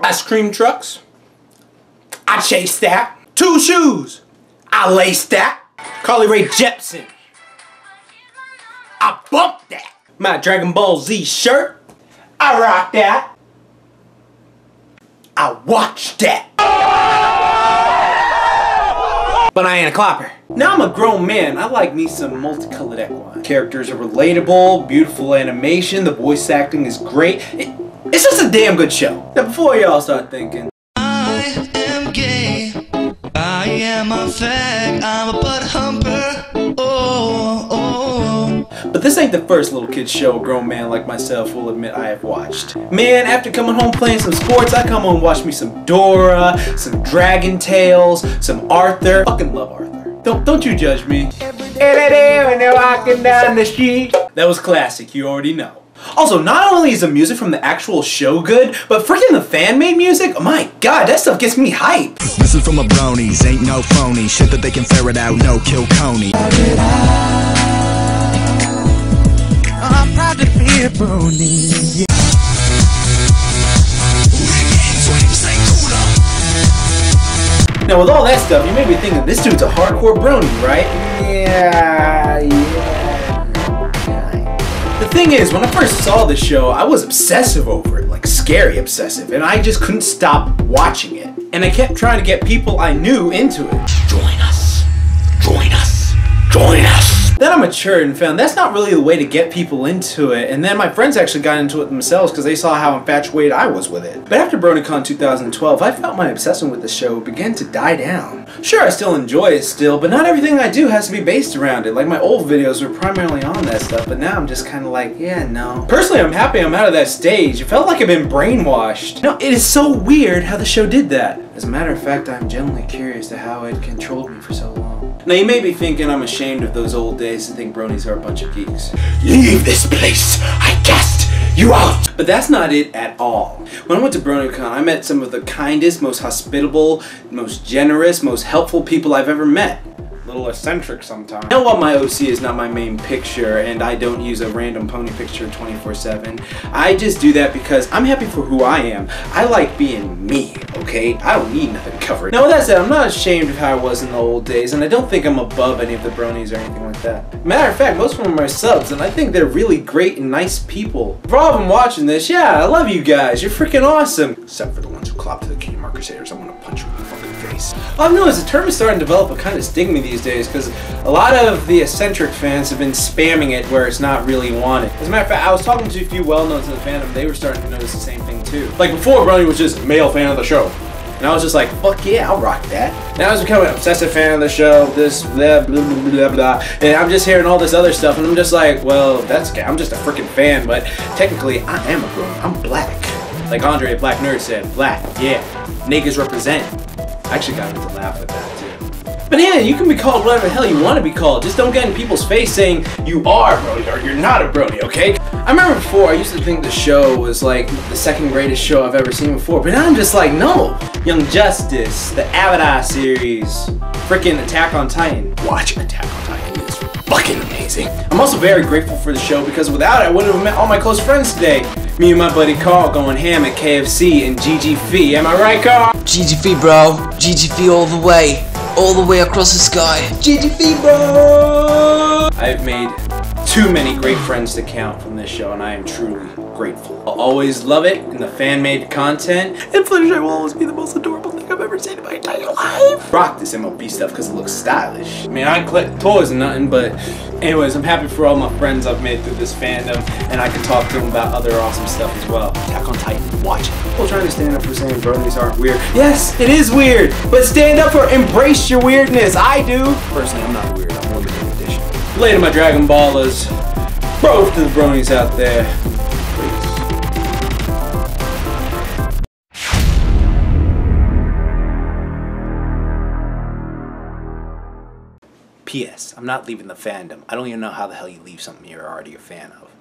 Ice cream trucks. I chased that. Two shoes. I laced that. Carly Rae Jepsen. I bumped that. My Dragon Ball Z shirt. I rocked that. I watched that. But I ain't a clopper. Now I'm a grown man. I like me some multicolored equine. Characters are relatable, beautiful animation, the voice acting is great. It's just a damn good show. Now before y'all start thinking, I am gay, I am a fag, I'm a butt humper, But this ain't the first little kid show a grown man like myself will admit I have watched. Man, after coming home playing some sports, I come home and watch me some Dora, some Dragon Tales, some Arthur. Fucking love Arthur. Don't you judge me. Every day when they're walking down the street. That was classic, you already know. Also, not only is the music from the actual show good, but freaking the fan-made music? Oh my god, that stuff gets me hyped. Listen for my bronies, ain't no phony. Shit that they can ferret out, no kill Coney. I'm proud to be a brony, yeah. Now with all that stuff, you may be thinking, this dude's a hardcore brony, right? Yeah. The thing is, when I first saw the show, I was obsessive over it, like scary obsessive, and I just couldn't stop watching it. And I kept trying to get people I knew into it. Join us. Join us. Join us. Then I matured and found that's not really the way to get people into it, and then my friends actually got into it themselves because they saw how infatuated I was with it. But after BronyCon 2012, I felt my obsession with the show began to die down. Sure, I still enjoy it still, but not everything I do has to be based around it. Like my old videos were primarily on that stuff, but now I'm just kind of like, yeah, no. Personally, I'm happy I'm out of that stage. It felt like I've been brainwashed. No, it is so weird how the show did that. As a matter of fact, I'm genuinely curious to how it controlled me for so long. Now you may be thinking I'm ashamed of those old days and think bronies are a bunch of geeks. Leave this place! I cast you out! But that's not it at all. When I went to BronyCon, I met some of the kindest, most hospitable, most generous, most helpful people I've ever met. A little eccentric sometimes. Now while my OC is not my main picture and I don't use a random pony picture 24/7, I just do that because I'm happy for who I am. I like being me. Okay, I don't need nothing covered. Now with that said, I'm not ashamed of how I was in the old days, and I don't think I'm above any of the bronies or anything like that. Matter of fact, most of them are subs, and I think they're really great and nice people. For all of them watching this, yeah, I love you guys. You're freaking awesome. Except for the ones who clop to the kitty marker sayers, I'm gonna punch you in the fucking face. All I've noticed the term is starting to develop a kind of stigma these days, because a lot of the eccentric fans have been spamming it where it's not really wanted. As a matter of fact, I was talking to a few well-knowns in the fandom, they were starting to notice the same thing too. Like before, brony was just a male fan of the show. And I was just like, fuck yeah, I'll rock that. Now I was becoming an obsessive fan of the show, this, blah, blah, blah, blah, blah. And I'm just hearing all this other stuff, and I'm just like, well, that's okay. I'm just a freaking fan, but technically, I am a grown. I'm black. Like Andre, Black Nerd said, black, yeah. Niggas represent. I actually got him to laugh at that, too. But yeah, you can be called whatever the hell you want to be called. Just don't get in people's face saying, you are a brony or you're not a brony, okay? I remember before, I used to think the show was like the second greatest show I've ever seen before, but now I'm just like, no! Young Justice, the Avatar series, freaking Attack on Titan. Watch Attack on Titan, it's fucking amazing. I'm also very grateful for the show because without it, I wouldn't have met all my close friends today. Me and my buddy Carl going ham at KFC and GGF. Am I right, Carl? GGF, bro. GGF all the way across the sky. GGF, bro! I've made too many great friends to count from this show, and I am truly grateful. I'll always love it and the fan-made content, and Fluttershy will always be the most adorable thing I've ever seen in my entire life. Rock this MLB stuff because it looks stylish. I mean, I collect toys and nothing, but anyways, I'm happy for all my friends I've made through this fandom, and I can talk to them about other awesome stuff as well. Attack on Titan, watch it. People trying to stand up for saying bronies aren't weird. Yes, it is weird, but stand up for embrace your weirdness. I do. Personally, I'm not weird. I'm limited. Later, my Dragon Ballers. Bro to the bronies out there. P.S. I'm not leaving the fandom. I don't even know how the hell you leave something you're already a fan of.